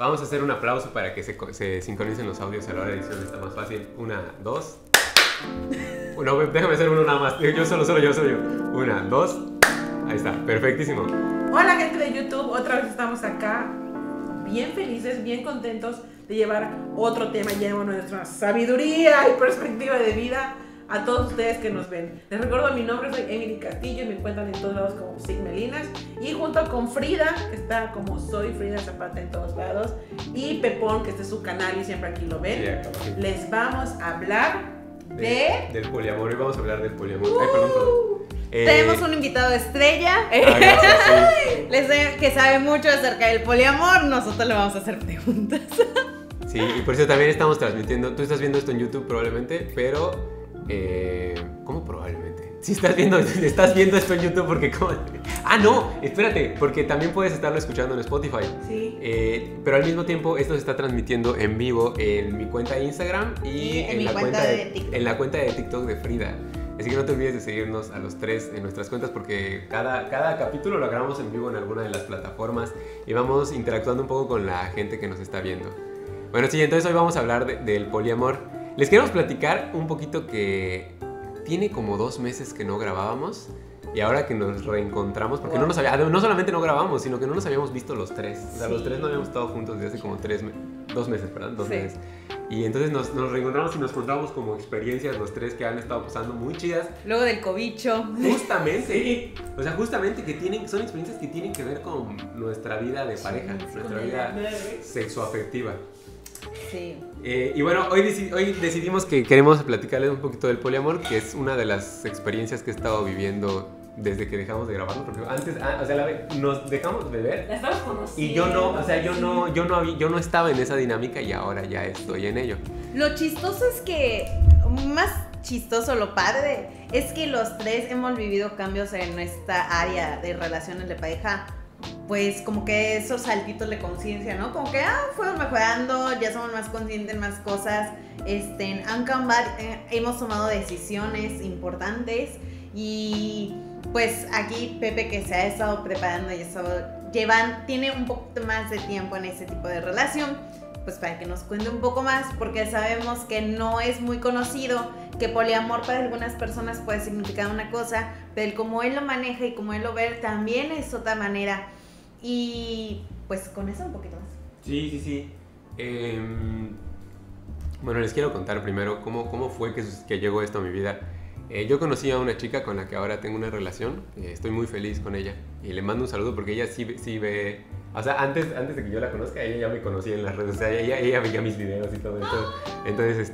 Vamos a hacer un aplauso para que se sincronicen los audios a la hora de edición. Está más fácil. Una, dos. Bueno, déjame hacer uno nada más. Yo solo yo. Una, dos. Ahí está. Perfectísimo. Hola, gente de YouTube. Otra vez estamos acá. Bien felices, bien contentos de llevar otro tema lleno de nuestra sabiduría y perspectiva de vida a todos ustedes que nos ven. Les recuerdo, mi nombre es Emily Castillo y me encuentran en todos lados como Sigmelinas, y junto con Frida, que está como Soy Frida Zapata en todos lados, y Pepón, que este es su canal y siempre aquí lo ven. Sí. Les vamos a hablar del poliamor. Hoy vamos a hablar del poliamor. Ay, perdón. Tenemos un invitado de estrella. Gracias, sí. Que sabe mucho acerca del poliamor. Nosotros le vamos a hacer preguntas. Sí, y por eso también estamos transmitiendo. Tú estás viendo esto en YouTube probablemente, pero... ¿cómo probablemente? Si estás viendo esto en YouTube, porque ¿cómo? Ah, no, espérate, porque también puedes estarlo escuchando en Spotify. Sí. Pero al mismo tiempo esto se está transmitiendo en vivo en mi cuenta de Instagram y en la cuenta de TikTok de Frida. Así que no te olvides de seguirnos a los tres en nuestras cuentas, porque cada capítulo lo grabamos en vivo en alguna de las plataformas y vamos interactuando un poco con la gente que nos está viendo. Bueno, sí, entonces hoy vamos a hablar del poliamor. Les queremos platicar un poquito que tiene como 2 meses que no grabábamos y ahora que nos reencontramos, porque no solamente no grabamos, sino que no nos habíamos visto los tres. O sea, los tres no habíamos estado juntos desde hace como 2 meses, ¿verdad? 2 meses. Y entonces nos reencontramos y nos contamos como experiencias los tres que han estado pasando muy chidas. Luego del cobicho. Justamente. Sí. O sea, justamente son experiencias que tienen que ver con nuestra vida de pareja, nuestra vida sexoafectiva. Sí. Y bueno, hoy decidimos que queremos platicarles un poquito del poliamor, que es una de las experiencias que he estado viviendo desde que dejamos de grabarlo, porque antes, o sea, nos dejamos de ver. La estabas conociendo. Y yo no, o sea, yo no estaba en esa dinámica y ahora ya estoy en ello. Lo chistoso es que, más chistoso, lo padre, es que los tres hemos vivido cambios en esta área de relaciones de pareja. Pues como que esos saltitos de conciencia, ¿no? Como que, fuimos mejorando, ya somos más conscientes en más cosas, hemos tomado decisiones importantes y pues aquí Pepe, que se ha estado preparando y tiene un poquito más de tiempo en ese tipo de relación, pues para que nos cuente un poco más, porque sabemos que no es muy conocido, que poliamor para algunas personas puede significar una cosa, pero como él lo maneja y como él lo ve también es otra manera. Y pues con eso un poquito más. Sí. Bueno, les quiero contar primero cómo fue que llegó esto a mi vida. Yo conocí a una chica con la que ahora tengo una relación, estoy muy feliz con ella y le mando un saludo porque ella sí ve... O sea, antes de que yo la conozca, ella ya me conocía en las redes, o sea, ella veía mis videos y todo eso. Entonces,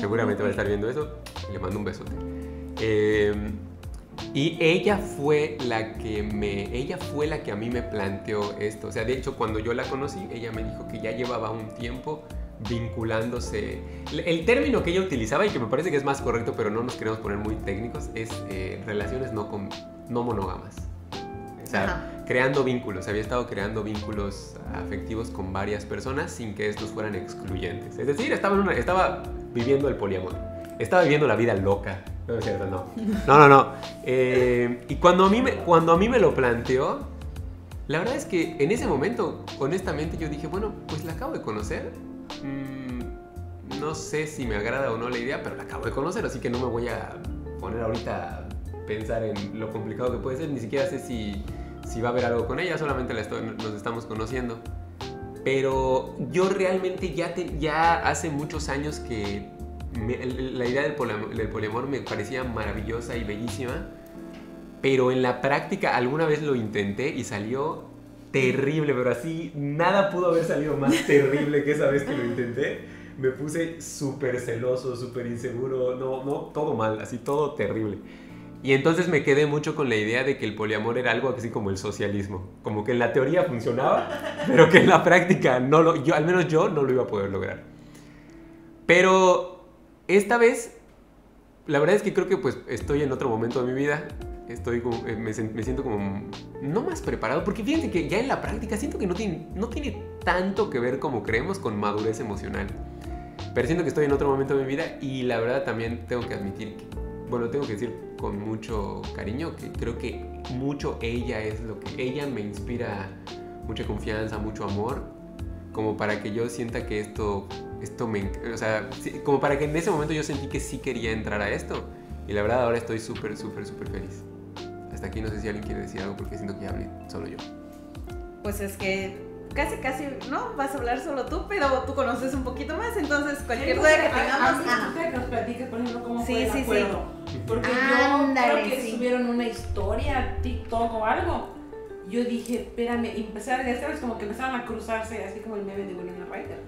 seguramente va a estar viendo eso. Le mando un besote. Y ella fue la que a mí me planteó esto. O sea, de hecho, cuando yo la conocí, ella me dijo que ya llevaba un tiempo vinculándose. El término que ella utilizaba y que me parece que es más correcto, pero no nos queremos poner muy técnicos, es relaciones no monógamas. O sea, creando vínculos. Había estado creando vínculos afectivos con varias personas sin que estos fueran excluyentes. Es decir, estaba viviendo el poliamor. Estaba viviendo la vida loca. No es cierto, no. No. Y cuando a mí me lo planteó, la verdad es que en ese momento, honestamente, yo dije, bueno, pues la acabo de conocer. No sé si me agrada o no la idea, pero la acabo de conocer, así que no me voy a poner ahorita a pensar en lo complicado que puede ser. Ni siquiera sé si va a haber algo con ella, solamente nos estamos conociendo. Pero yo realmente ya hace muchos años que la idea del poliamor me parecía maravillosa y bellísima, pero en la práctica alguna vez lo intenté y salió terrible, pero así nada pudo haber salido más terrible que esa vez que lo intenté. Me puse súper celoso, súper inseguro, no, todo mal, así todo terrible. Y entonces me quedé mucho con la idea de que el poliamor era algo así como el socialismo. Como que en la teoría funcionaba, pero que en la práctica al menos yo no lo iba a poder lograr. Pero esta vez, la verdad es que creo que pues estoy en otro momento de mi vida. Me siento como no más preparado, porque fíjense que ya en la práctica siento que no tiene tanto que ver como creemos con madurez emocional. Pero siento que estoy en otro momento de mi vida y la verdad también tengo que admitir que... Bueno, tengo que decir con mucho cariño que creo que ella me inspira mucha confianza, mucho amor. como para que yo sienta que esto me... O sea, como para que en ese momento yo sentí que sí quería entrar a esto. Y la verdad ahora estoy súper, súper, súper feliz. Hasta aquí no sé si alguien quiere decir algo porque siento que ya hablé solo yo. Pues es que... Casi, no, vas a hablar solo tú, pero tú conoces un poquito más, entonces cualquier duda que tengamos... Que nos platiques, por ejemplo, cómo fue el acuerdo. Sí. Porque yo creo que subieron una historia, TikTok o algo. Yo dije, espérame, y empezaron a hacer, como que empezaron a cruzarse, así como el meme de William Raider.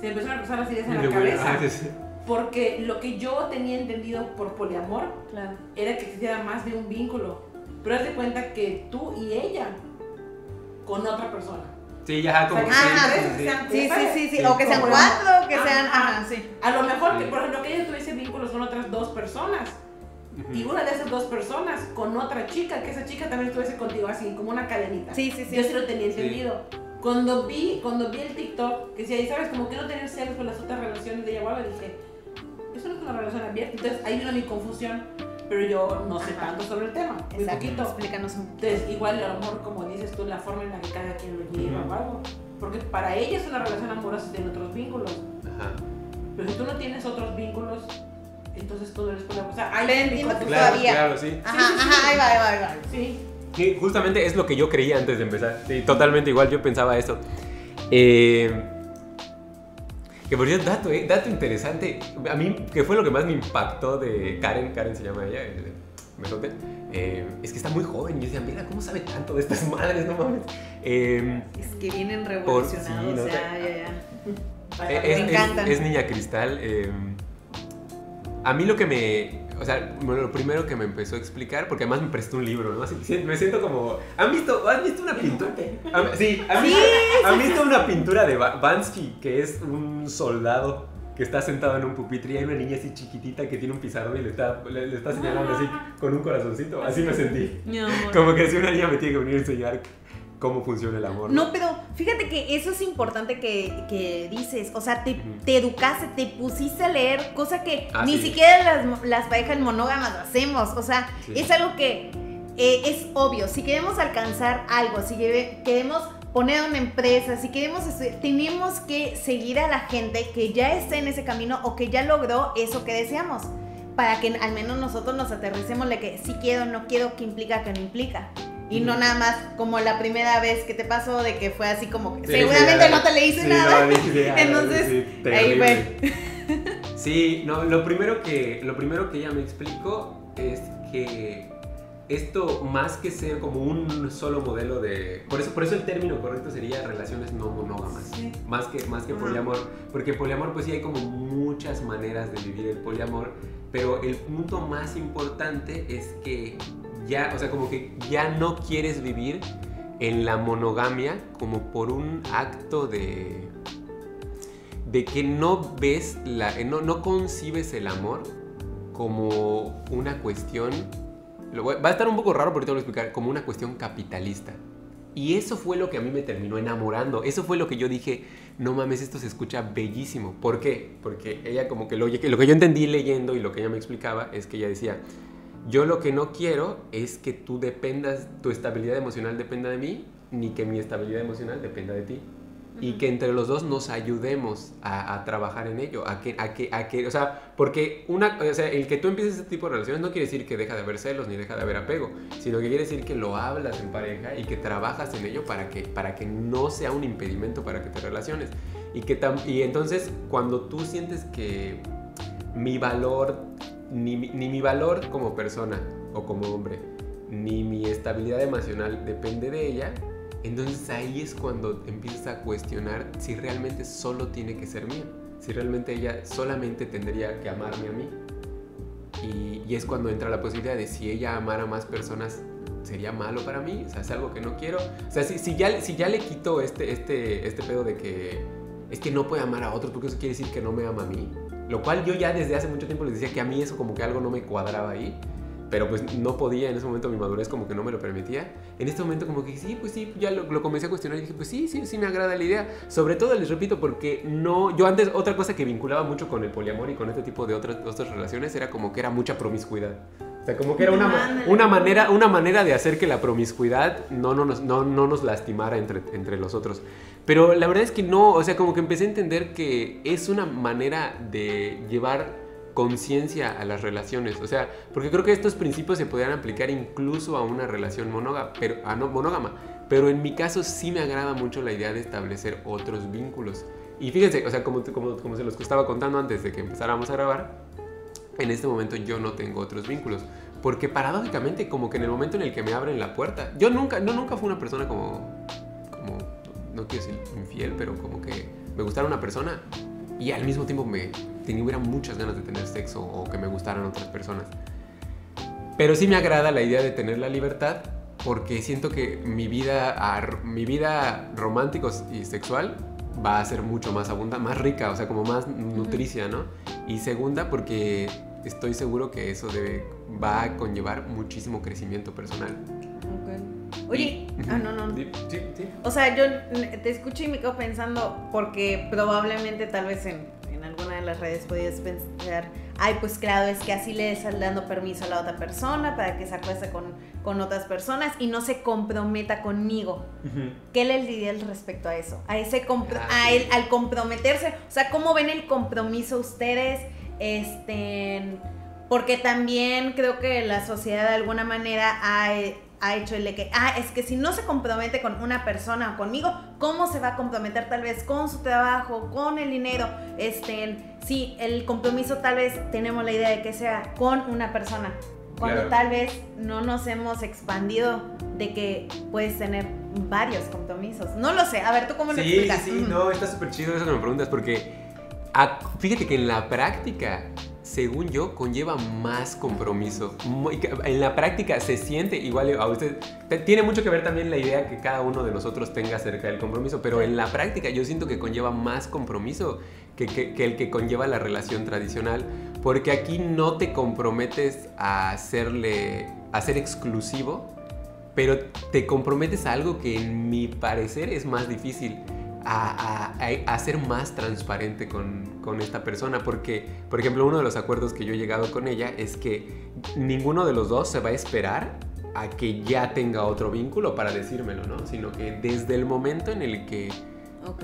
Se empezaron a cruzar las ideas en la cabeza. Porque lo que yo tenía entendido por poliamor era que existiera más de un vínculo. Pero haz de cuenta que tú y ella con otra persona. Sí, ya como sí, o que sean cuatro, que sean, sí. A lo mejor que, por ejemplo, que ella tuviese vínculos con otras dos personas, y una de esas dos personas con otra chica, que esa chica también estuviese contigo así, como una cadenita. Sí, sí, sí. Yo sí lo tenía entendido. Sí. Cuando vi el TikTok, que si ahí sabes, como que no tener celos con las otras relaciones de Yaguaba, dije, eso no es una relación abierta. Entonces ahí vino mi confusión, pero yo no sé tanto sobre el tema. Muy poquito. Explícanos un poquito. Entonces, igual a lo mejor, como dices tú, la forma en la que cada quien lo lleva o algo. Porque para ellos una relación amorosa tiene otros vínculos. Ajá. Pero si tú no tienes otros vínculos, entonces tú no eres poliamoroso. O sea, ahí entiendo tú todavía. Claro, sí. Ajá, ahí va. Sí. Sí, justamente es lo que yo creía antes de empezar. Sí, totalmente igual yo pensaba eso. Que por cierto, dato interesante, a mí, que fue lo que más me impactó de Karen se llama ella, Mesote, es que está muy joven, y yo decía, mira, ¿cómo sabe tanto de estas madres? No mames. Es que vienen revolucionados, sí, no, o sea, ya. Me encantan. Es niña cristal. A mí lo que me... O sea, bueno, lo primero que me empezó a explicar, porque además me prestó un libro, ¿no? Así, me siento como... ¿Has visto una pintura? Sí, ¿han visto una pintura de Banksy, que es un soldado que está sentado en un pupitre y hay una niña así chiquitita que tiene un pizarrón y le está señalando así con un corazoncito? Así me sentí. Como que si una niña me tiene que venir a enseñar cómo funciona el amor. No, pero fíjate que eso es importante que dices, o sea, te educaste, te pusiste a leer, cosa que ni siquiera las parejas monógamas lo hacemos, o sea, es algo que es obvio, si queremos alcanzar algo, si queremos poner una empresa, si queremos estudiar, tenemos que seguir a la gente que ya está en ese camino o que ya logró eso que deseamos, para que al menos nosotros nos aterricemos de que sí quiero, no quiero, qué implica, qué no implica. Y no nada más como la primera vez que te pasó, de que fue así como que seguramente no te le hice nada. Entonces, ahí fue. Sí, no, lo primero que ella me explicó es que esto, más que ser como un solo modelo de... Por eso el término correcto sería relaciones no monógamas, más que poliamor. Porque poliamor, pues sí hay como muchas maneras de vivir el poliamor, pero el punto más importante es que ya, o sea, como que ya no quieres vivir en la monogamia como por un acto de que no ves, no concibes el amor como una cuestión, va a estar un poco raro porque te voy a explicar, como una cuestión capitalista. Y eso fue lo que a mí me terminó enamorando, eso fue lo que yo dije, no mames, esto se escucha bellísimo. ¿Por qué? Porque ella como que lo que yo entendí leyendo y lo que ella me explicaba es que ella decía... Yo lo que no quiero es que tú dependas, tu estabilidad emocional dependa de mí, ni que mi estabilidad emocional dependa de ti. Y que entre los dos nos ayudemos a trabajar en ello, a que, o sea, porque el que tú empieces este tipo de relaciones no quiere decir que deja de haber celos ni deja de haber apego, sino que quiere decir que lo hablas en pareja y que trabajas en ello para que no sea un impedimento para que te relaciones. Y entonces, cuando tú sientes que mi valor... Ni mi valor como persona o como hombre, ni mi estabilidad emocional depende de ella, entonces ahí es cuando empiezas a cuestionar si realmente solo tiene que ser mía, si realmente ella solamente tendría que amarme a mí. Y es cuando entra la posibilidad de si ella amara a más personas, ¿sería malo para mí? O sea, es algo que no quiero. O sea, si ya le quito este pedo de que es que no puede amar a otro, porque eso quiere decir que no me ama a mí. Lo cual yo ya desde hace mucho tiempo les decía que a mí eso como que algo no me cuadraba ahí, pero pues no podía en ese momento, mi madurez como que no me lo permitía. En este momento como que sí, ya lo comencé a cuestionar y dije, pues sí me agrada la idea. Sobre todo, les repito, porque no, yo antes otra cosa que vinculaba mucho con el poliamor y con este tipo de otras relaciones era como que era mucha promiscuidad. O sea, como que era una manera de hacer que la promiscuidad no nos lastimara entre los otros. Pero la verdad es que no, o sea, como que empecé a entender que es una manera de llevar conciencia a las relaciones, o sea, porque creo que estos principios se podrían aplicar incluso a una relación monógama, pero, pero en mi caso sí me agrada mucho la idea de establecer otros vínculos. Y fíjense, o sea, como se los estaba contando antes de que empezáramos a grabar, en este momento yo no tengo otros vínculos, porque paradójicamente como que en el momento en el que me abren la puerta, yo nunca fui una persona como no quiero decir infiel, pero como que me gustara una persona y al mismo tiempo hubiera muchas ganas de tener sexo o que me gustaran otras personas. Pero sí me agrada la idea de tener la libertad, porque siento que mi vida romántico y sexual va a ser mucho más abundante, más rica, o sea, como más nutricia, ¿no? Y segunda, porque estoy seguro que eso va a conllevar muchísimo crecimiento personal. Okay. Oye, Sí. O sea, yo te escucho y me quedo pensando, porque probablemente tal vez en alguna de las redes podías pensar, ay, pues claro, es que así le estás dando permiso a la otra persona para que se acueste con otras personas y no se comprometa conmigo. Uh-huh. ¿Qué les dirías respecto a eso? Al comprometerse, o sea, ¿cómo ven el compromiso ustedes? Porque también creo que la sociedad de alguna manera ha hecho el de que, es que si no se compromete con una persona o conmigo, ¿cómo se va a comprometer tal vez con su trabajo, con el dinero? Sí, el compromiso tal vez tenemos la idea de que sea con una persona, cuando tal vez no nos hemos expandido de que puedes tener varios compromisos. No lo sé, a ver, ¿tú cómo lo explicas? Sí, no, está súper chido eso que me preguntas, porque fíjate que en la práctica, según yo, conlleva más compromiso. En la práctica se siente igual a usted. Tiene mucho que ver también la idea que cada uno de nosotros tenga acerca del compromiso, pero en la práctica yo siento que conlleva más compromiso que el que conlleva la relación tradicional, porque aquí no te comprometes a ser exclusivo, pero te comprometes a algo que en mi parecer es más difícil. A ser más transparente con esta persona, porque, por ejemplo, uno de los acuerdos que yo he llegado con ella es que ninguno de los dos se va a esperar a que ya tenga otro vínculo para decírmelo, ¿no? Sino que desde el momento en el que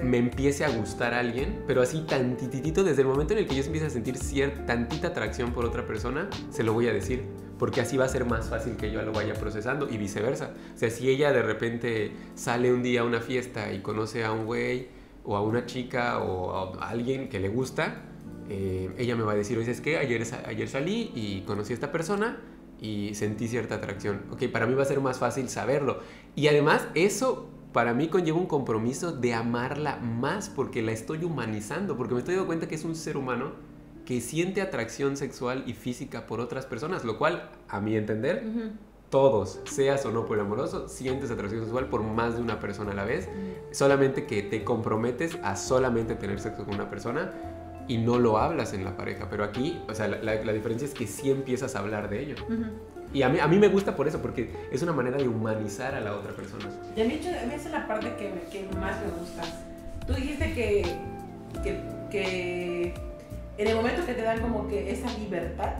me empiece a gustar a alguien, pero así tantitito, desde el momento en el que yo empiece a sentir tantita atracción por otra persona, se lo voy a decir, porque así va a ser más fácil que yo lo vaya procesando y viceversa. O sea, si ella de repente sale un día a una fiesta y conoce a un güey o a una chica o a alguien que le gusta, ella me va a decir, oye, es que ayer salí y conocí a esta persona y sentí cierta atracción. Ok, para mí va a ser más fácil saberlo. Y además eso para mí conlleva un compromiso de amarla más, porque la estoy humanizando, porque me estoy dando cuenta que es un ser humano que siente atracción sexual y física por otras personas, lo cual, a mi entender, todos, seas o no poliamoroso, sientes atracción sexual por más de una persona a la vez, solamente que te comprometes a solamente tener sexo con una persona y no lo hablas en la pareja. Pero aquí, o sea, la diferencia es que sí empiezas a hablar de ello. Y a mí me gusta por eso, porque es una manera de humanizar a la otra persona. Y a mí esa es la parte que más me gusta. Tú dijiste que en el momento que te dan como que esa libertad,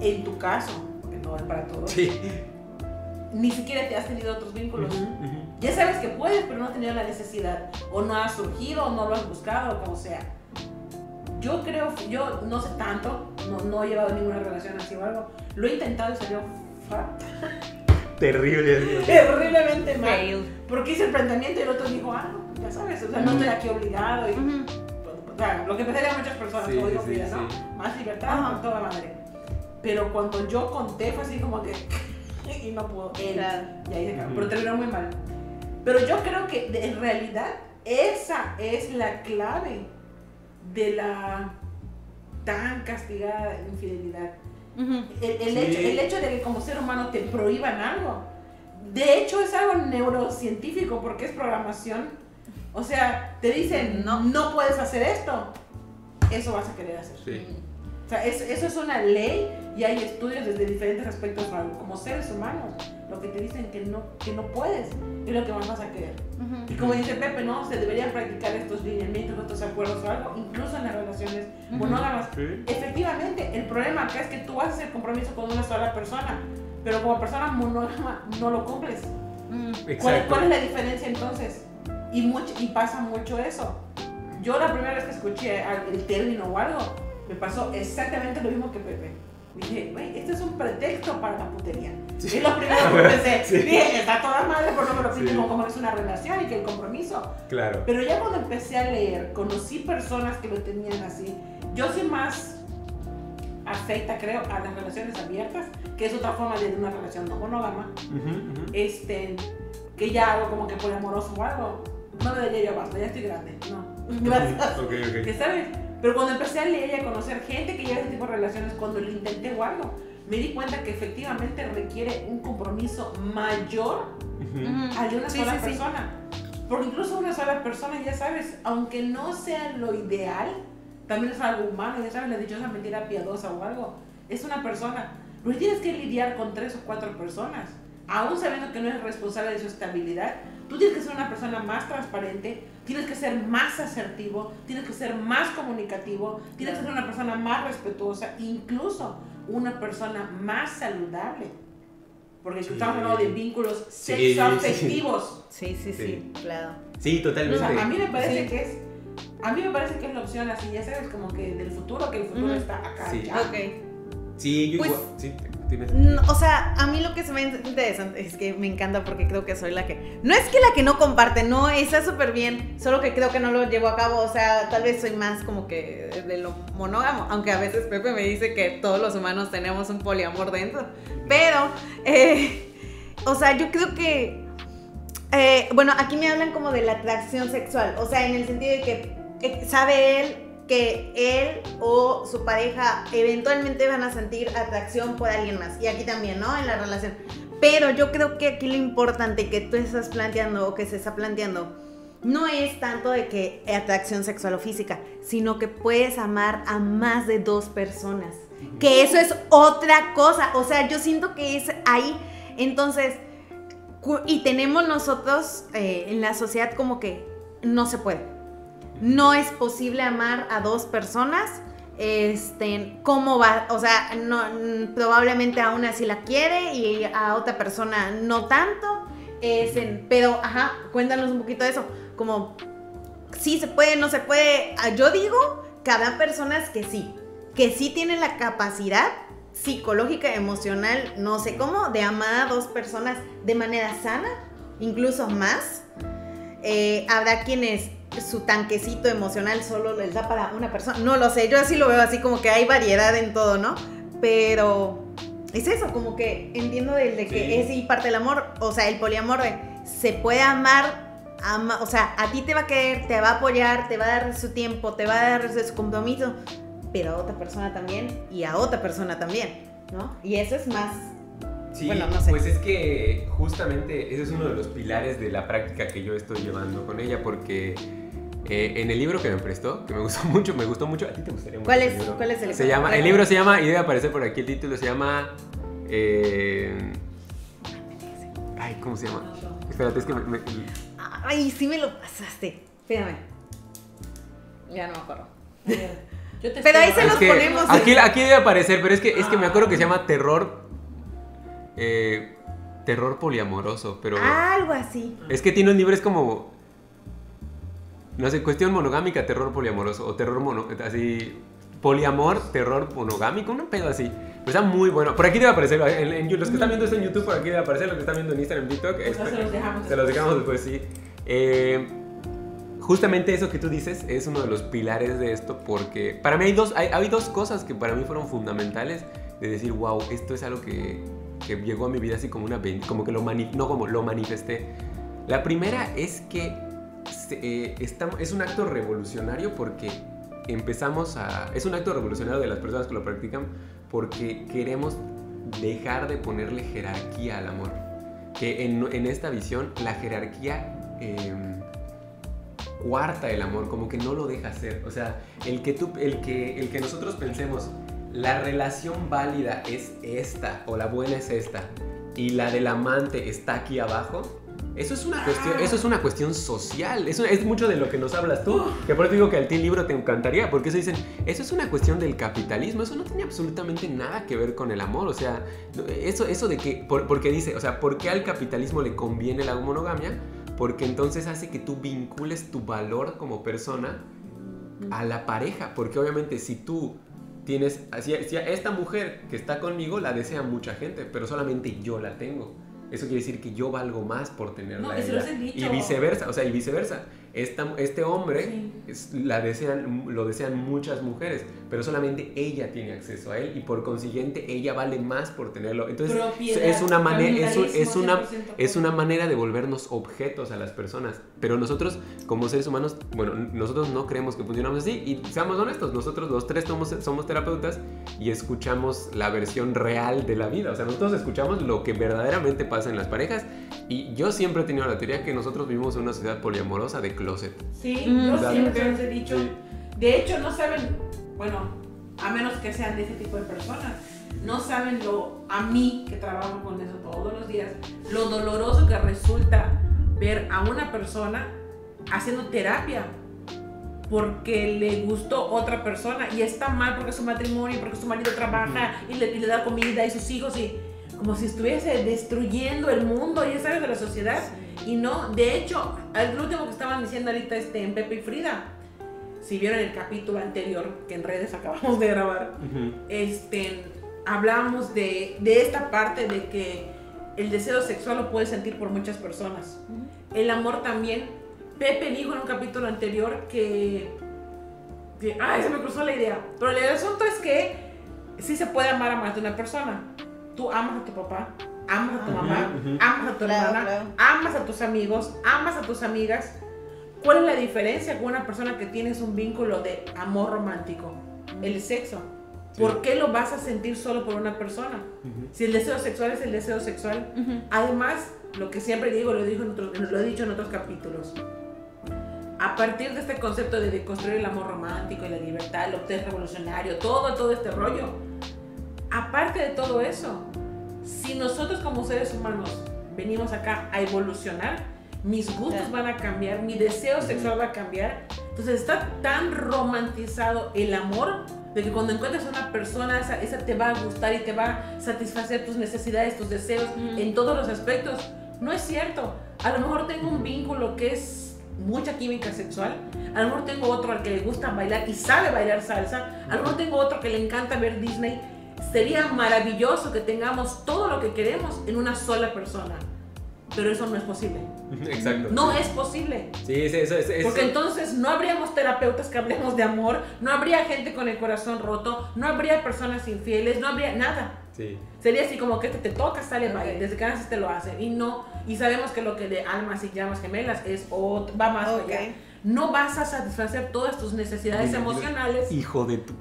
en tu caso, porque no es para todos, ni siquiera te has tenido otros vínculos. Ya sabes que puedes, pero no has tenido la necesidad, o no has surgido, o no lo has buscado, o como sea. Yo creo, yo no sé tanto, no he llevado ninguna relación así o algo, lo he intentado y salió fatal. Terrible. Terriblemente mal. Porque hice el planteamiento y el otro dijo, ya sabes, o sea, no estoy aquí obligado. Y, claro, lo que pensaría a muchas personas, como digo, mira, ¿no? Más libertad, más toda madre. Pero cuando yo conté fue así como que y no pudo. Y ahí se acabó. Pero terminó muy mal. Pero yo creo que en realidad esa es la clave de la tan castigada infidelidad. El hecho de que como ser humano te prohíban algo. De hecho es algo neurocientífico, porque es programación. O sea, te dicen, no puedes hacer esto, eso vas a querer hacer. Sí. O sea, eso es una ley y hay estudios desde diferentes aspectos, como seres humanos, lo que te dicen que no puedes es lo que más vas a querer. Y como dice Pepe, se deberían practicar estos lineamientos, estos acuerdos o algo, incluso en las relaciones monógamas. Efectivamente, el problema acá es que tú haces el compromiso con una sola persona, pero como persona monógama no lo cumples. ¿Cuál es la diferencia entonces? Y pasa mucho eso. Yo la primera vez que escuché el término o algo, me pasó exactamente lo mismo que Pepe. Dije, güey, este es un pretexto para la putería. Sí. Es lo primero que pensé. Sí. Dije, está toda madre, por lo menos como es una relación y que el compromiso. Claro. Pero ya cuando empecé a leer, conocí personas que lo tenían así. Yo soy más afecta, creo, a las relaciones abiertas, que es otra forma de una relación no monógama. Que ya hago como que por amoroso o algo. No le daría yo basta, ya estoy grande. No. Gracias. Okay. ¿Qué sabes? Pero cuando empecé a leer y a conocer gente que lleva ese tipo de relaciones, cuando lo intenté o algo, me di cuenta que efectivamente requiere un compromiso mayor al de una sola persona. Porque incluso una sola persona, ya sabes, aunque no sea lo ideal, también es algo humano, ya sabes, la dichosa mentira piadosa o algo. Es una persona. Pero tienes que lidiar con 3 o 4 personas. Aún sabiendo que no eres responsable de su estabilidad, tú tienes que ser una persona más transparente, tienes que ser más asertivo, tienes que ser más comunicativo, tienes que ser una persona más respetuosa, incluso una persona más saludable. Porque estamos hablando de vínculos sexoafectivos. Sí, claro. Sí, totalmente. O sea, a mí me parece que es... A mí me parece que es la opción así, ya sabes, como que del futuro, que el futuro está acá. Sí, ya. Okay. Sí, yo pues, igual, sí, dime. O sea, a mí lo que se me interesa es que me encanta porque creo que soy la que... No es que la que no comparte, no, está súper bien, solo que creo que no lo llevo a cabo, o sea, tal vez soy más como que de lo monógamo, aunque a veces Pepe me dice que todos los humanos tenemos un poliamor dentro, pero, o sea, yo creo que... bueno, aquí me hablan como de la atracción sexual, o sea, en el sentido de que sabe él que él o su pareja eventualmente van a sentir atracción por alguien más, y aquí también, ¿no? En la relación. Pero yo creo que aquí lo importante que tú estás planteando o que se está planteando no es tanto de que atracción sexual o física, sino que puedes amar a más de 2 personas, que eso es otra cosa, o sea, yo siento que es ahí, entonces... Y tenemos nosotros en la sociedad como que no se puede. No es posible amar a 2 personas. ¿Cómo va? O sea, no, probablemente a una sí la quiere y a otra persona no tanto. Pero, ajá, cuéntanos un poquito de eso. Como, sí se puede, no se puede. Yo digo que habrá personas que sí tienen la capacidad psicológica, emocional, no sé cómo, de amar a 2 personas de manera sana, incluso más. Habrá quienes su tanquecito emocional solo les da para una persona, no lo sé, yo así lo veo, así como que hay variedad en todo, ¿no? Pero es eso, como que entiendo de que es y parte del amor, o sea, el poliamor de se puede amar, o sea, a ti te va a querer, te va a apoyar, te va a dar su tiempo, te va a dar su compromiso, pero a otra persona también, y a otra persona también, ¿no? Y eso es más... Sí, bueno, no sé. Pues es que justamente ese es uno de los pilares de la práctica que yo estoy llevando con ella, porque en el libro que me prestó, que me gustó mucho, a ti te gustaría mucho. ¿Cuál es el libro? El libro se llama, y debe aparecer por aquí el título, se llama... ay, ¿cómo se llama? Espérate, es que me... Ay, sí me lo pasaste. Espérame. Ya no me acuerdo. Pero ahí se los ponemos. Aquí debe aparecer, pero es que me acuerdo que se llama terror poliamoroso, pero algo así. Es que tiene un libro, es como, no sé, cuestión monogámica, terror poliamoroso, o terror así, poliamor, terror monogámico, un pedo así. Pero está muy bueno. Por aquí debe aparecer, los que están viendo esto en YouTube, por aquí debe aparecer, los que están viendo en Instagram, en TikTok, se los dejamos después, sí. Justamente eso que tú dices es uno de los pilares de esto, porque para mí hay 2 cosas que para mí fueron fundamentales de decir, wow, esto es algo que llegó a mi vida así como una... Como que lo manifesté. La primera es que es un acto revolucionario porque empezamos a... Es un acto revolucionario de las personas que lo practican porque queremos dejar de ponerle jerarquía al amor. Que en esta visión la jerarquía... cuarta el amor, como que no lo deja ser. O sea, el que nosotros pensemos, la relación válida es esta, o la buena es esta, y la del amante está aquí abajo, eso es una cuestión social. Eso es mucho de lo que nos hablas tú, que por eso digo que al ti libro te encantaría, porque eso dicen, eso es una cuestión del capitalismo, eso no tiene absolutamente nada que ver con el amor. O sea, eso de que, porque dice, o sea, ¿por qué al capitalismo le conviene la monogamia? porque entonces hace que tú vincules tu valor como persona a la pareja, porque obviamente si tú tienes, si a esta mujer que está conmigo la desea mucha gente, pero solamente yo la tengo, eso quiere decir que yo valgo más por tenerla, no, a ella, y viceversa, o sea, y viceversa. Este hombre sí, lo desean muchas mujeres, pero solamente ella tiene acceso a él y por consiguiente ella vale más por tenerlo. Entonces es una manera de volvernos objetos a las personas, pero nosotros como seres humanos, bueno, nosotros no creemos que funcionamos así, y seamos honestos, nosotros los tres somos terapeutas y escuchamos la versión real de la vida, o sea, nosotros escuchamos lo que verdaderamente pasa en las parejas, y yo siempre he tenido la teoría que nosotros vivimos en una sociedad poliamorosa de closet. Sí, yo siempre les he dicho. Sí. De hecho, no saben, bueno, a menos que sean de ese tipo de personas, no saben a mí que trabajo con eso todos los días, lo doloroso que resulta ver a una persona haciendo terapia porque le gustó otra persona y está mal porque es su matrimonio, porque su marido trabaja y le da comida y sus hijos, y como si estuviese destruyendo el mundo, ya sabes, de la sociedad. Y no, de hecho, el último que estaban diciendo ahorita en Pepe y Frida, si vieron el capítulo anterior que en redes acabamos de grabar, hablamos de esta parte de que el deseo sexual lo puedes sentir por muchas personas. El amor también. Pepe dijo en un capítulo anterior que ¡ay, se me cruzó la idea! Pero el asunto es que sí se puede amar a más de una persona. Tú amas a tu papá, amas a tu mamá, amas a tu hermana, amas a tus amigos, amas a tus amigas. ¿Cuál es la diferencia con una persona que tienes un vínculo de amor romántico? El sexo. Sí. ¿Por qué lo vas a sentir solo por una persona? Si el deseo sexual es el deseo sexual. Además, lo que siempre digo, lo he dicho en otros capítulos, a partir de este concepto de deconstruir el amor romántico y la libertad, lo que es revolucionario, todo este rollo, aparte de todo eso, si nosotros como seres humanos venimos acá a evolucionar, mis gustos van a cambiar, mi deseo sexual va a cambiar. Entonces está tan romantizado el amor de que cuando encuentras a una persona, esa te va a gustar y te va a satisfacer tus necesidades, tus deseos en todos los aspectos. No es cierto. A lo mejor tengo un vínculo que es mucha química sexual, a lo mejor tengo otro al que le gusta bailar y sabe bailar salsa, a lo mejor tengo otro que le encanta ver Disney. Sería maravilloso que tengamos todo lo que queremos en una sola persona, pero eso no es posible. Exacto. No es posible. Sí, sí, eso. Porque entonces no habríamos terapeutas que hablemos de amor, no habría gente con el corazón roto, no habría personas infieles, no habría nada. Sí. Sería así como que te toca, sale, vaya, desde que naces te lo hacen, y no, y sabemos que lo que de almas y llamas gemelas es va más allá. No vas a satisfacer todas tus necesidades emocionales. Hijo de tu...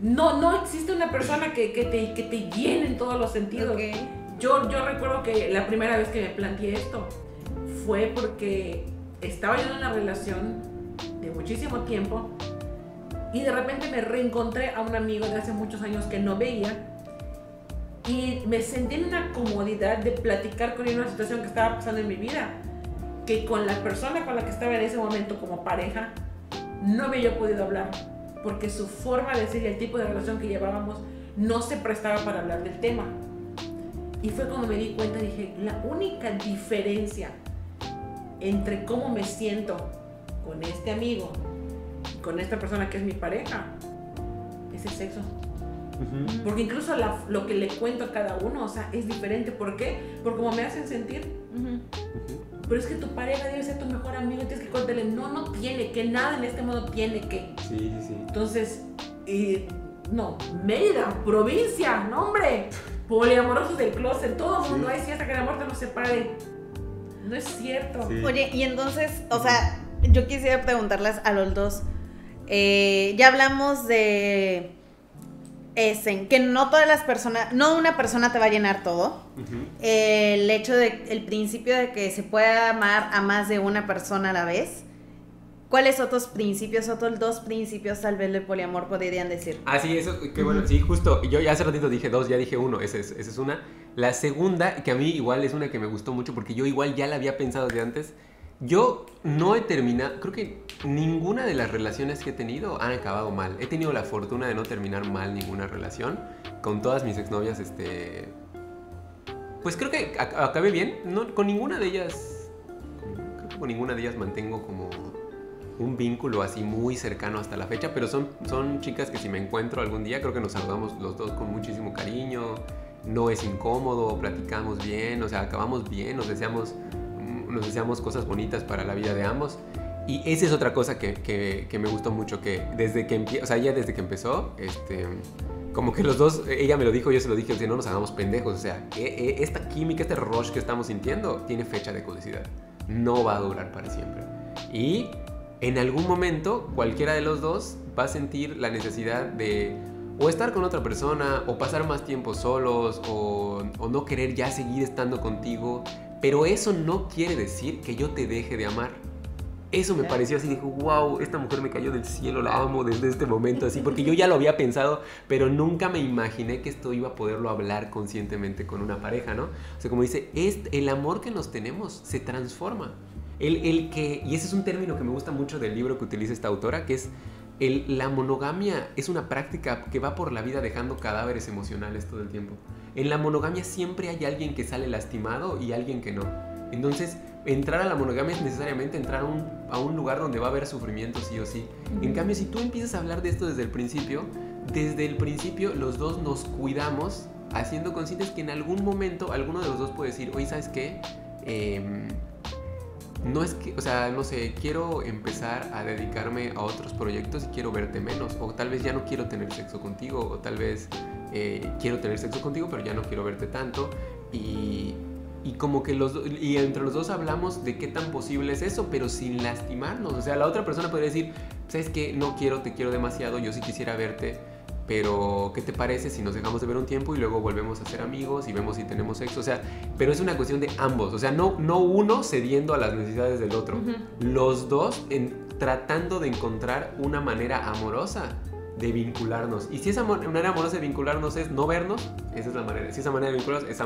No existe una persona que te llene en todos los sentidos. Yo recuerdo que la primera vez que me planteé esto fue porque estaba yo en una relación de muchísimo tiempo y de repente me reencontré a un amigo de hace muchos años que no veía y me sentí en una comodidad de platicar con él una situación que estaba pasando en mi vida, que con la persona con la que estaba en ese momento como pareja no había yo podido hablar, porque su forma de ser y el tipo de relación que llevábamos no se prestaba para hablar del tema. Y fue cuando me di cuenta, dije, la única diferencia entre cómo me siento con este amigo y con esta persona que es mi pareja es el sexo. Porque incluso lo que le cuento a cada uno, o sea, es diferente. ¿Por qué? Por cómo me hacen sentir. Pero es que tu pareja debe ser tu mejor amigo, tienes que contarle, no tiene que, nada en este mundo tiene que. Sí, sí, sí. Entonces, Mérida, provincia, nombre, poliamorosos del closet, todo el mundo hay hasta que el amor te nos separe. No es cierto. Sí. Oye, y entonces, o sea, yo quisiera preguntarles a los dos, ya hablamos de que no todas las personas, no una persona te va a llenar todo. El hecho de, el principio de que se pueda amar a más de una persona a la vez. ¿Cuáles otros dos principios tal vez de poliamor podrían decir? Ah, sí, eso, qué bueno, sí, justo, yo ya hace ratito dije dos, ya dije uno, esa es una. La segunda, que a mí igual es una que me gustó mucho porque yo igual ya la había pensado de antes. Yo no he terminado, creo que ninguna de las relaciones que he tenido han acabado mal. He tenido la fortuna de no terminar mal ninguna relación. Con todas mis exnovias, pues creo que acabé bien. No, con ninguna de ellas con ninguna de ellas mantengo como un vínculo así muy cercano hasta la fecha, pero son chicas que si me encuentro algún día, creo que nos saludamos los dos con muchísimo cariño, no es incómodo, platicamos bien, o sea, acabamos bien, nos deseamos cosas bonitas para la vida de ambos. Y esa es otra cosa que me gustó mucho, que desde que empezó, o sea, ella desde que empezó, como que los dos, ella me lo dijo, yo se lo dije, o sea, no nos hagamos pendejos, o sea, esta química, este rush que estamos sintiendo, tiene fecha de caducidad, no va a durar para siempre. Y en algún momento, cualquiera de los dos va a sentir la necesidad de o estar con otra persona, o pasar más tiempo solos, o no querer ya seguir estando contigo, pero eso no quiere decir que yo te deje de amar. Eso me pareció así, dijo, wow, esta mujer me cayó del cielo, la amo desde este momento, así, porque yo ya lo había pensado, pero nunca me imaginé que esto iba a poderlo hablar conscientemente con una pareja, ¿no? O sea, como dice, el amor que nos tenemos se transforma. Y ese es un término que me gusta mucho del libro que utiliza esta autora, que es la monogamia es una práctica que va por la vida dejando cadáveres emocionales todo el tiempo. En la monogamia siempre hay alguien que sale lastimado y alguien que no. Entonces, entrar a la monogamia es necesariamente entrar a un lugar donde va a haber sufrimiento sí o sí. En cambio, si tú empiezas a hablar de esto desde el principio los dos nos cuidamos, haciendo conscientes que en algún momento alguno de los dos puede decir, oye, ¿sabes qué? No es que, o sea, no sé, quiero empezar a dedicarme a otros proyectos y quiero verte menos, o tal vez ya no quiero tener sexo contigo, o tal vez quiero tener sexo contigo pero ya no quiero verte tanto. Y como que entre los dos hablamos de qué tan posible es eso, pero sin lastimarnos. O sea, la otra persona podría decir, ¿sabes qué? No quiero, te quiero demasiado, yo sí quisiera verte, pero ¿qué te parece si nos dejamos de ver un tiempo y luego volvemos a ser amigos y vemos si tenemos sexo? O sea, pero es una cuestión de ambos. O sea, no uno cediendo a las necesidades del otro. Uh-huh. Los dos tratando de encontrar una manera amorosa de vincularnos. Y si esa manera amorosa de vincularnos es no vernos, esa es la manera. Si esa manera de vincularnos es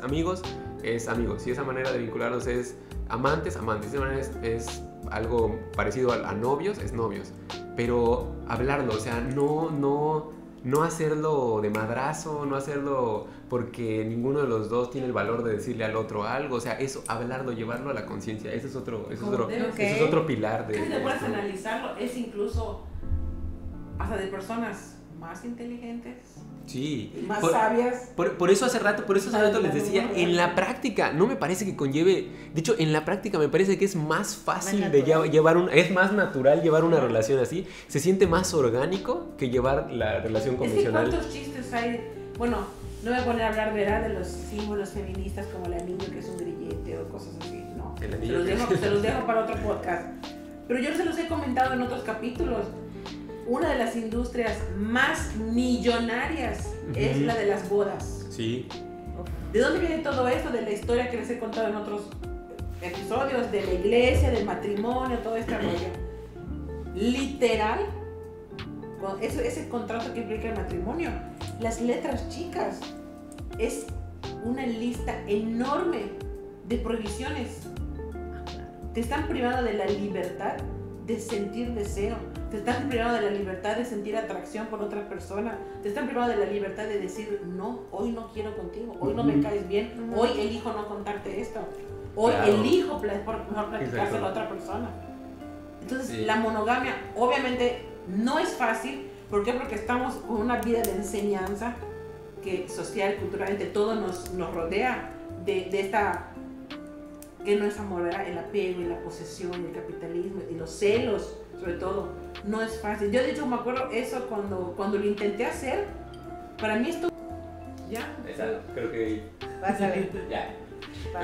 amigos, es amigos. Si esa manera de vincularnos es amantes, amantes. Si esa manera es algo parecido a novios, es novios. Pero hablarlo, o sea, no hacerlo de madrazo, no hacerlo porque ninguno de los dos tiene el valor de decirle al otro algo. O sea, eso, hablarlo, llevarlo a la conciencia, eso es otro pilar de... Si te puedes analizarlo, es incluso... hasta de personas más inteligentes, sí, más sabias. Por eso hace rato les decía, en la práctica no me parece que conlleve, de hecho en la práctica me parece que es más fácil de es más natural llevar una relación así, se siente más orgánico que llevar la relación convencional. Es que cuántos chistes hay, bueno, no me voy a poner a hablar, ¿verdad?, de los símbolos feministas como el anillo que es un grillete o cosas así, no, se los dejo para otro podcast, pero yo se los he comentado en otros capítulos. Una de las industrias más millonarias es la de las bodas. Sí. ¿De dónde viene todo esto? De la historia que les he contado en otros episodios, de la iglesia, del matrimonio, todo este rollo. Literal, con ese contrato que implica el matrimonio, las letras chicas, es una lista enorme de prohibiciones. Te están privando de la libertad de sentir deseo. Te están privando de la libertad de sentir atracción por otra persona. Te están privando de la libertad de decir, no, hoy no quiero contigo, hoy no me caes bien, hoy elijo no contarte esto, hoy elijo mejor platicárselo a otra persona. Entonces, sí, la monogamia obviamente no es fácil. ¿Por qué? Porque estamos con una vida de enseñanza que social, culturalmente, todo nos rodea de esta... que no es amor, ¿verdad? El apego y la posesión, el capitalismo y los celos, sobre todo, no es fácil. Yo de hecho me acuerdo eso cuando lo intenté hacer, para mí esto... ¿Ya? Exacto, creo que... Vas a ver. Ya.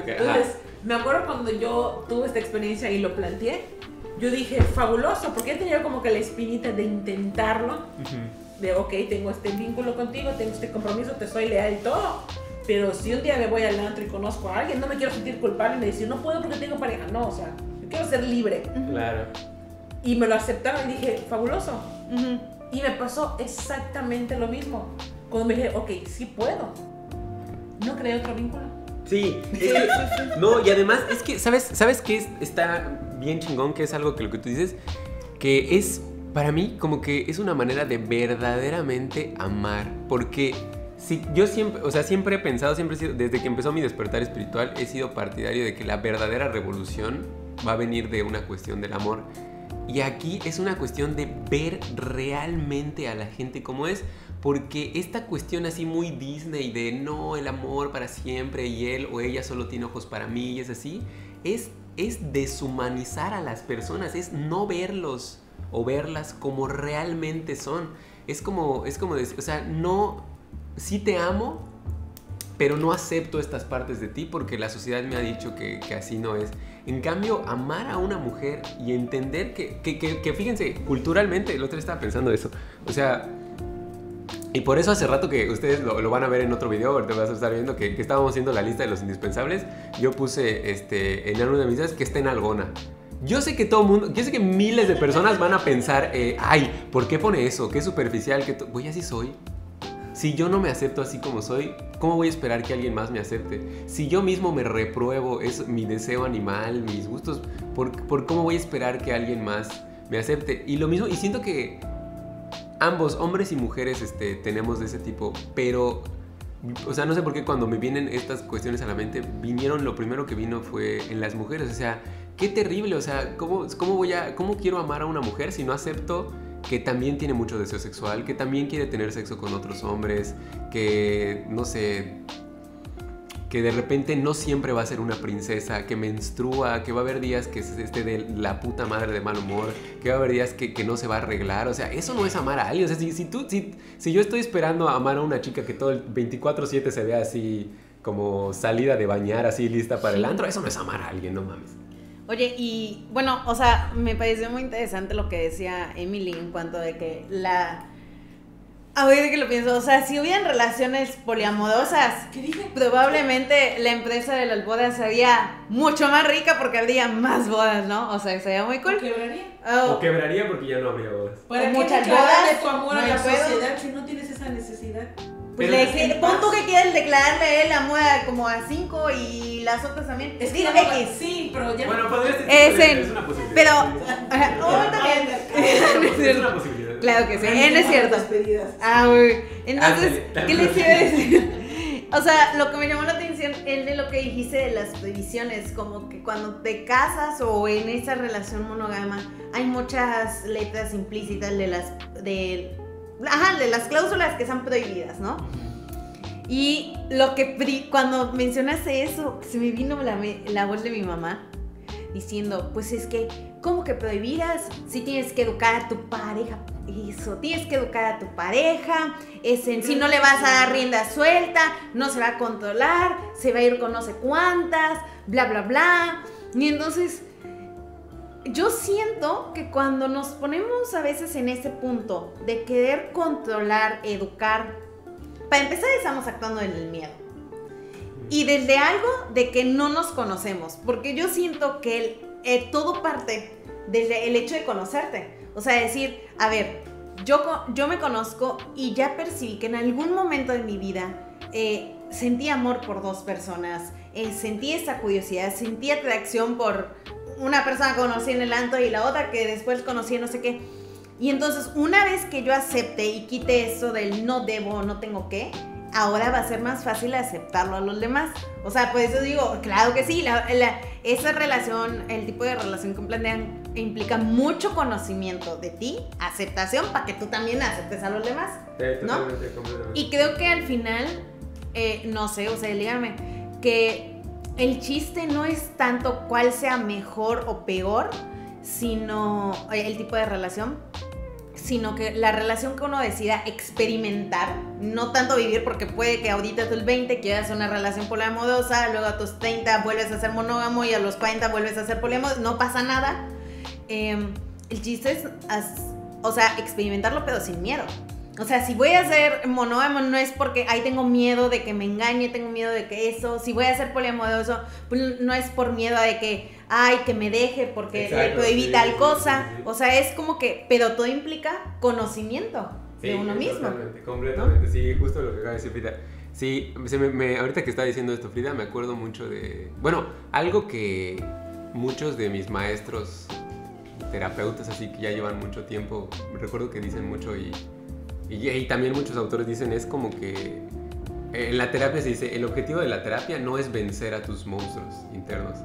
Okay. Entonces, me acuerdo cuando yo tuve esta experiencia y lo planteé, yo dije, fabuloso, porque he tenido como que la espinita de intentarlo, de ok, tengo este vínculo contigo, tengo este compromiso, te soy leal y todo. Pero si un día me voy al antro y conozco a alguien, no me quiero sentir culpable y me decir, no puedo porque tengo pareja. No, o sea, yo quiero ser libre. Claro. Y me lo aceptaron y dije, fabuloso. Y me pasó exactamente lo mismo. Cuando me dije, ok, sí puedo, no creé otro vínculo. Sí. No, y además es que, ¿sabes qué? Está bien chingón, que es algo que lo que tú dices, que es, para mí, como que es una manera de verdaderamente amar. Porque... sí, yo siempre, o sea, siempre he pensado, desde que empezó mi despertar espiritual, he sido partidario de que la verdadera revolución va a venir de una cuestión del amor. Y aquí es una cuestión de ver realmente a la gente como es, porque esta cuestión así muy Disney de no, el amor para siempre y él o ella solo tiene ojos para mí y es así, es deshumanizar a las personas, es no verlos o verlas como realmente son. Es como o sea, no, sí te amo, pero no acepto estas partes de ti porque la sociedad me ha dicho que así no es. En cambio, amar a una mujer y entender que fíjense, culturalmente, el otro estaba pensando eso, o sea, y por eso hace rato que ustedes lo van a ver en otro video, ahorita vas a estar viendo que estábamos haciendo la lista de los indispensables, yo puse en alguna de mis ideas que esté en algona. Yo sé que todo el mundo, yo sé que miles de personas van a pensar, ay, ¿por qué pone eso? Qué superficial, que voy, así soy. Si yo no me acepto así como soy, ¿cómo voy a esperar que alguien más me acepte? Si yo mismo me repruebo, es mi deseo animal, mis gustos, ¿por cómo voy a esperar que alguien más me acepte? Y lo mismo, y siento que ambos, hombres y mujeres, tenemos de ese tipo, pero, o sea, no sé por qué cuando me vienen estas cuestiones a la mente, lo primero que vino fue en las mujeres, o sea, qué terrible, o sea, ¿cómo quiero amar a una mujer si no acepto que también tiene mucho deseo sexual, que también quiere tener sexo con otros hombres, que, no sé, que de repente no siempre va a ser una princesa, que menstrua, que va a haber días que esté de la puta madre de mal humor, que va a haber días que no se va a arreglar? O sea, eso no es amar a alguien. O sea, si yo estoy esperando a amar a una chica que todo el 24/7 se vea así como salida de bañar, así lista para el antro, eso no es amar a alguien, no mames. Oye, y bueno, o sea, me pareció muy interesante lo que decía Emily en cuanto de que a ver, de que lo pienso, o sea, si hubieran relaciones poliamorosas, ¿qué dije? Probablemente la empresa de las bodas sería mucho más rica porque habría más bodas, ¿no? O sea, sería muy cool. ¿O quebraría? O quebraría porque ya no habría bodas. ¿Para qué declararle tu amor a la sociedad si no tienes esa necesidad? Pues pon tú que quieres declararle el amor como a 5 y las otras también. Es que X. Sí, pero ya. Bueno, podría ser. Es una posibilidad. Pero. También. Es una posibilidad. Claro que sí. No es cierto. Entonces, ¿qué les iba a decir? O sea, lo que me llamó la atención es de lo que dijiste de las prohibiciones. Como que cuando te casas o en esa relación monógama, hay muchas letras implícitas de las cláusulas que están prohibidas, ¿no? Y lo que cuando mencionaste eso, se me vino la voz de mi mamá diciendo, pues es que, ¿cómo que prohibidas? Si tienes que educar a tu pareja, eso, tienes que educar a tu pareja, si no le vas a dar rienda suelta, no se va a controlar, se va a ir con no sé cuántas, bla, bla, bla. Y entonces, yo siento que cuando nos ponemos a veces en ese punto de querer controlar, educar, para empezar estamos actuando en el miedo. Y desde algo de que no nos conocemos, porque yo siento que todo parte desde el hecho de conocerte. O sea, decir, a ver, yo me conozco y ya percibí que en algún momento de mi vida sentí amor por dos personas, sentí esa curiosidad, sentí atracción por una persona que conocí en el antro y la otra que después conocí no sé qué. Y entonces, una vez que yo acepte y quite eso del no debo, no tengo que, ahora va a ser más fácil aceptarlo a los demás. O sea, por eso digo, claro que sí, esa relación, el tipo de relación que plantean implica mucho conocimiento de ti, aceptación, para que tú también aceptes a los demás, ¿no? Y creo que al final, no sé, o sea, díganme, que el chiste no es tanto cuál sea mejor o peor, sino el tipo de relación, sino que la relación que uno decida experimentar, no tanto vivir, porque puede que ahorita tú el 20 quieras una relación poliamorosa, luego a tus 30 vuelves a ser monógamo y a los 40 vuelves a ser poliamoroso, no pasa nada. El chiste es, o sea, experimentarlo pero sin miedo. O sea, si voy a ser monógamo no es porque ahí tengo miedo de que me engañe, tengo miedo de que eso. Si voy a ser poliamoroso, pues no es por miedo a de que, ay, que me deje porque le prohibí tal cosa. Sí. O sea, es como que, pero todo implica conocimiento de uno mismo. Completamente, ¿no? Sí, justo lo que acaba de decir Frida. Sí, ahorita que estaba diciendo esto Frida, me acuerdo mucho de, bueno, algo que muchos de mis maestros, terapeutas, así que ya llevan mucho tiempo, recuerdo que dicen mucho y también muchos autores dicen, es como que en la terapia se dice, el objetivo de la terapia no es vencer a tus monstruos internos,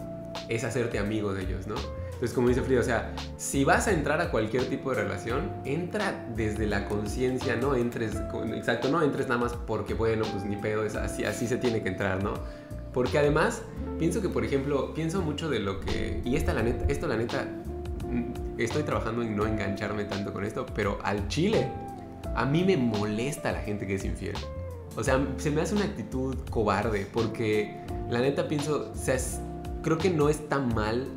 es hacerte amigo de ellos, ¿no? Entonces, como dice Frida, o sea, si vas a entrar a cualquier tipo de relación, entra desde la conciencia, no entres, exacto, no entres nada más porque, bueno, pues ni pedo, es así, así se tiene que entrar, ¿no? Porque además, pienso que, por ejemplo, pienso mucho de lo que, y esto la neta, estoy trabajando en no engancharme tanto con esto, pero al chile, a mí me molesta la gente que es infiel. O sea, se me hace una actitud cobarde, porque la neta pienso, o sea, creo que no es tan mal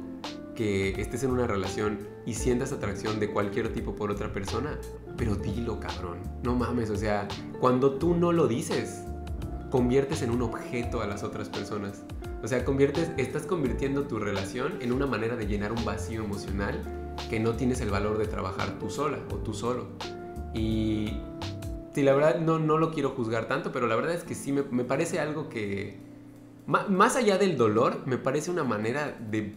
que estés en una relación y sientas atracción de cualquier tipo por otra persona, pero dilo, cabrón, no mames, o sea, cuando tú no lo dices, conviertes en un objeto a las otras personas. O sea, estás convirtiendo tu relación en una manera de llenar un vacío emocional que no tienes el valor de trabajar tú sola o tú solo. Y la verdad no lo quiero juzgar tanto, pero la verdad es que sí me parece algo que, más allá del dolor, me parece una manera de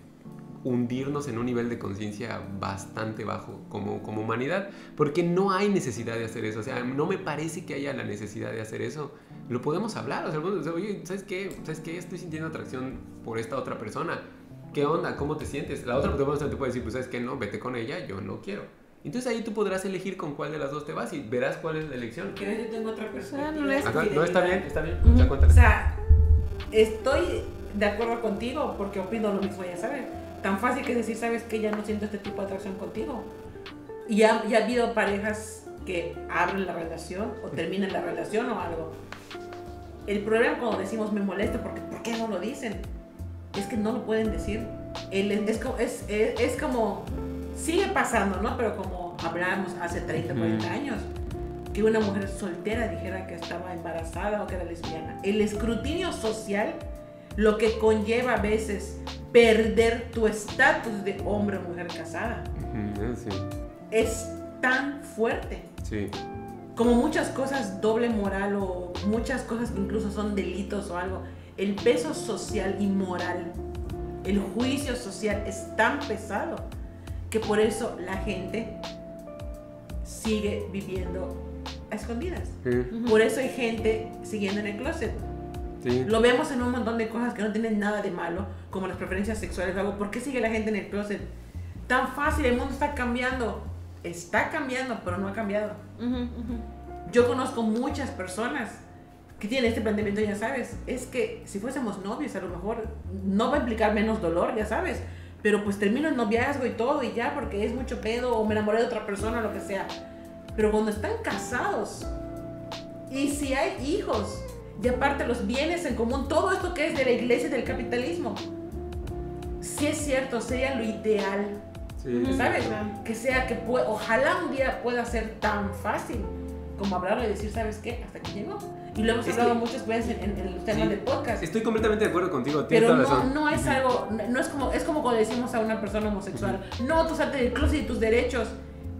hundirnos en un nivel de conciencia bastante bajo como humanidad, porque no hay necesidad de hacer eso. O sea, no me parece que haya la necesidad de hacer eso. Lo podemos hablar, o sea, oye, ¿sabes qué? Estoy sintiendo atracción por esta otra persona. ¿Qué onda? ¿Cómo te sientes? La otra persona te puede decir, pues, ¿sabes qué? No, vete con ella, yo no quiero. Entonces ahí tú podrás elegir con cuál de las dos te vas y verás cuál es la elección. Creo que yo tengo otra persona. No, está bien. Uh-huh. Ya, cuéntale. O sea, estoy de acuerdo contigo porque opino lo mismo, ya sabes. Tan fácil que decir, sabes que ya no siento este tipo de atracción contigo. Y ya ha habido parejas que abren la relación o terminan la relación o algo. El problema cuando decimos me molesta, porque ¿por qué no lo dicen? Es que no lo pueden decir. Es como, sigue pasando, ¿no? Pero como hablábamos hace 30, 40 años, que una mujer soltera dijera que estaba embarazada o que era lesbiana. El escrutinio social, lo que conlleva a veces perder tu estatus de hombre o mujer casada, sí, es tan fuerte. Sí. Como muchas cosas doble moral o muchas cosas que incluso son delitos o algo, el peso social y moral, el juicio social es tan pesado que por eso la gente sigue viviendo a escondidas. Sí. Por eso hay gente siguiendo en el closet. Sí. Lo vemos en un montón de cosas que no tienen nada de malo, como las preferencias sexuales o algo. ¿Por qué sigue la gente en el closet? Tan fácil, el mundo está cambiando. Está cambiando, pero no ha cambiado. Yo conozco muchas personas que tienen este planteamiento, ya sabes. Es que si fuésemos novios, a lo mejor no va a implicar menos dolor, ya sabes. Pero pues termino el noviazgo y todo y ya, porque es mucho pedo, o me enamoré de otra persona, lo que sea. Pero cuando están casados, y si hay hijos, y aparte los bienes en común, todo esto que es de la iglesia y del capitalismo, sí es cierto, sería lo ideal, sí, ¿sabes? Claro. Que sea que ojalá un día pueda ser tan fácil como hablarlo y decir, ¿sabes qué? Hasta aquí llegó. Y lo hemos hablado muchas veces en el tema del podcast. Estoy completamente de acuerdo contigo, tienes toda razón. Pero no es algo, no es como, es como cuando decimos a una persona homosexual, no, tú salte del closet y tus derechos.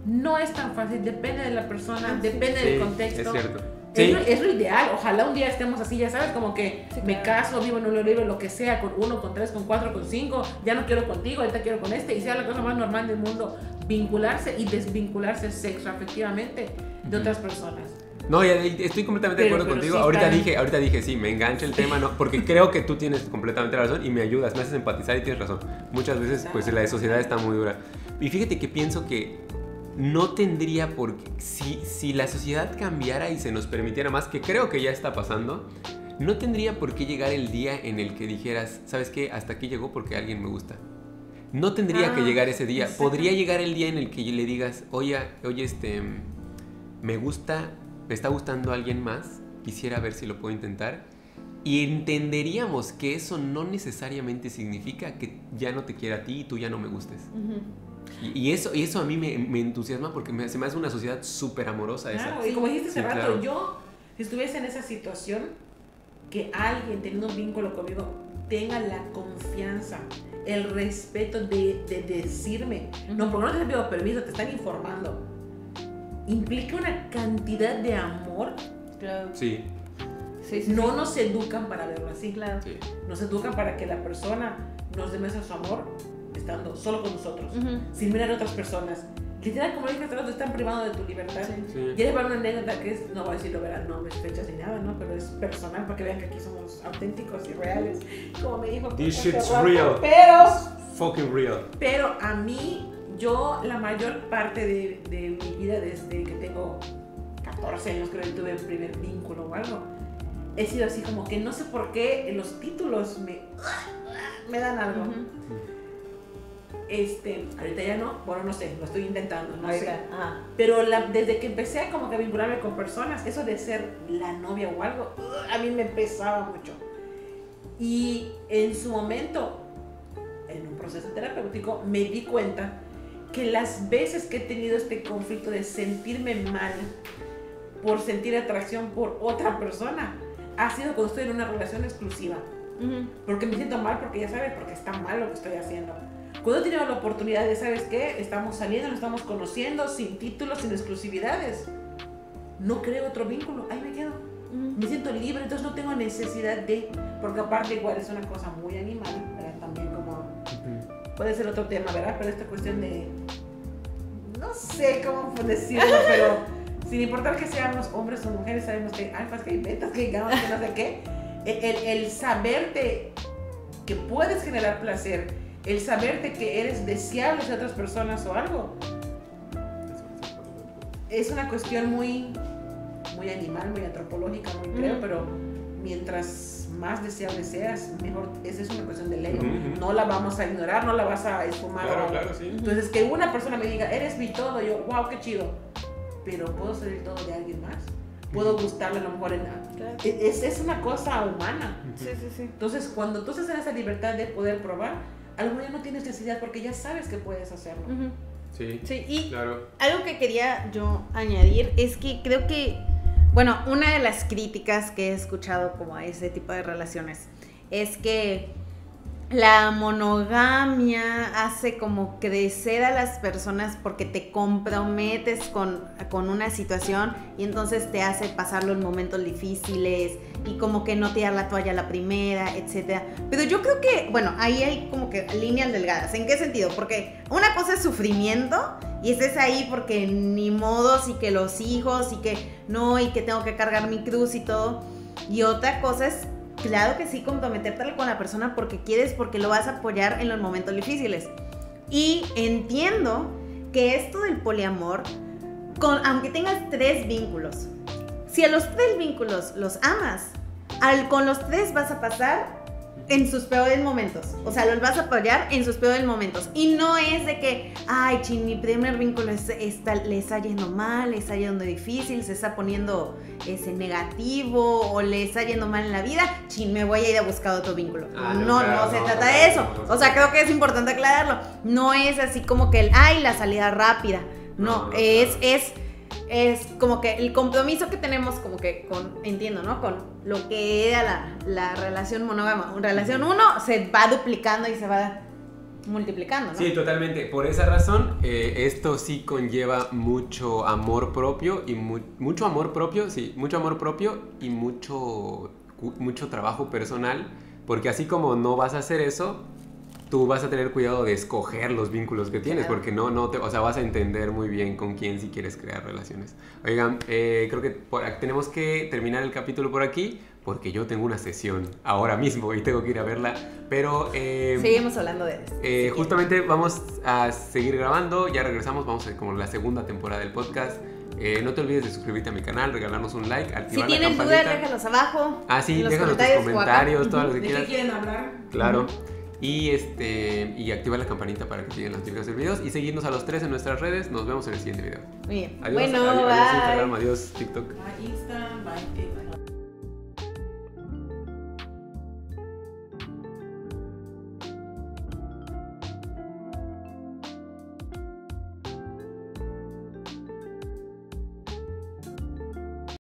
No es tan fácil, depende de la persona, depende del contexto. Es cierto. Sí. Es lo ideal, ojalá un día estemos así, ya sabes, como que sí, claro, me caso, vivo en un libro, lo que sea, con 1, con 3, con 4, con 5, ya no quiero contigo, ahorita quiero con este, y sea la cosa más normal del mundo, vincularse y desvincularse sexoafectivamente de otras personas. No, estoy completamente de acuerdo contigo. Sí, ahorita dije, sí, me engancha el tema, ¿no? Porque creo que tú tienes completamente la razón y me ayudas, me haces empatizar y tienes razón. Muchas veces, pues, la sociedad está muy dura. Y fíjate que pienso que no tendría por qué, si la sociedad cambiara y se nos permitiera más, que creo que ya está pasando, no tendría por qué llegar el día en el que dijeras, ¿sabes qué? Hasta aquí llegó porque alguien me gusta. No tendría que llegar ese día. Podría llegar el día en el que le digas, oye, me gusta, me está gustando alguien más, quisiera ver si lo puedo intentar. Y entenderíamos que eso no necesariamente significa que ya no te quiera a ti y tú ya no me gustes. Y eso a mí me entusiasma porque se me hace una sociedad súper amorosa esa. Claro, y como dijiste hace rato, claro, yo, si estuviese en esa situación, que alguien teniendo un vínculo conmigo tenga la confianza, el respeto de decirme, no, porque no te han pedido permiso, te están informando. Implica una cantidad de amor. Claro. Sí. Sí, no nos educan para verlo así. Claro. Sí. Nos educan para que la persona nos demuestre su amor estando solo con nosotros, sin mirar a otras personas. que ya como dije, todos te están privando de tu libertad. Sí. Y llevar una anécdota que es, no voy a decirlo, verán nombres, fechas ni nada, ¿no? Pero es personal, para que vean que aquí somos auténticos y reales. Como me dijo, this shit's real. Pero it's fucking real. Pero a mí, yo la mayor parte de mi vida, desde que tengo 14 años, creo que tuve el primer vínculo o algo, he sido así como que no sé por qué los títulos me dan algo. Uh-huh. Ahorita ya no, bueno, no sé, lo estoy intentando, no sé. Ajá. Pero desde que empecé a como que vincularme con personas, eso de ser la novia o algo, a mí me pesaba mucho. Y en su momento, en un proceso terapéutico, me di cuenta que las veces que he tenido este conflicto de sentirme mal por sentir atracción por otra persona, ha sido cuando estoy en una relación exclusiva. Uh-huh. Porque me siento mal, porque ya sabes, porque está mal lo que estoy haciendo. Cuando he tenido la oportunidad de, ¿sabes qué? Estamos saliendo, nos estamos conociendo, sin títulos, sin exclusividades. No creo otro vínculo, ahí me quedo. Me siento libre, entonces no tengo necesidad de... Porque aparte igual es una cosa muy animal, ¿verdad? También como... Puede ser otro tema, ¿verdad? Pero esta cuestión de... No sé cómo decirlo, pero... Sin importar que seamos hombres o mujeres, sabemos que hay alfas, que hay betas, que hay gamas, que no sé qué. El saberte que puedes generar placer... El saberte que eres deseable de otras personas o algo es una cuestión muy, muy animal, muy antropológica, muy creo, pero mientras más deseable seas, mejor. Esa es una cuestión de ley. Uh-huh. No la vamos a ignorar, no la vas a esfumar. Claro, claro, sí. Entonces, que una persona me diga, eres mi todo, yo, wow, qué chido. Pero puedo ser el todo de alguien más. Puedo gustarle a lo mejor en nada. Claro. Es una cosa humana. Uh-huh. Sí, sí, sí. Entonces, cuando tú estás en esa libertad de poder probar, algo ya no tienes necesidad porque ya sabes que puedes hacerlo. Uh-huh. Sí, sí, y claro. Algo que quería yo añadir es que creo que, bueno, una de las críticas que he escuchado como a ese tipo de relaciones es que la monogamia hace como crecer a las personas porque te comprometes con una situación y entonces te hace pasarlo en momentos difíciles y como que no tirar la toalla a la primera, etcétera. Pero yo creo que, bueno, ahí hay como que líneas delgadas. ¿En qué sentido? Porque una cosa es sufrimiento y estés ahí porque ni modos y que los hijos y que no y que tengo que cargar mi cruz y todo. Y otra cosa es, claro que sí, comprometerte con la persona porque quieres, porque lo vas a apoyar en los momentos difíciles. Y entiendo que esto del poliamor, aunque tengas 3 vínculos, si a los 3 vínculos los amas, con los 3 vas a pasar en sus peores momentos. O sea, los vas a apoyar en sus peores momentos. Y no es de que, ay, chin, mi primer vínculo le está yendo mal, le está yendo difícil, se está poniendo negativo o le está yendo mal en la vida, chin, me voy a ir a buscar otro vínculo. Ah, no, claro, no se trata de eso. O sea, creo que es importante aclararlo. No es así como que ay, la salida rápida. No, es como que el compromiso que tenemos como que entiendo, ¿no? Con lo que era la relación monógama, relación 1 se va duplicando y se va multiplicando, ¿no? Sí, totalmente. Por esa razón, esto sí conlleva mucho amor propio y mucho amor propio, sí, mucho amor propio y mucho trabajo personal, porque así como no vas a hacer eso, tú vas a tener cuidado de escoger los vínculos que tienes, claro, porque o sea, vas a entender muy bien con quién si quieres crear relaciones. Oigan, creo que tenemos que terminar el capítulo por aquí, porque yo tengo una sesión ahora mismo y tengo que ir a verla, pero... seguimos hablando de eso. Justamente vamos a seguir grabando, ya regresamos, vamos a ver como la segunda temporada del podcast. No te olvides de suscribirte a mi canal, regalarnos un like, activar la campanita. Si tienen dudas, déjalos abajo. Ah, sí, déjanos tus comentarios, todas las que quieras. ¿De qué quieren hablar? Claro. Y activa la campanita para que lleguen las notificaciones de videos y seguirnos a los 3 en nuestras redes. Nos vemos en el siguiente video. Muy bien. Adiós, bueno, adiós, bye. Instagram, adiós TikTok. Bye Instagram, bye.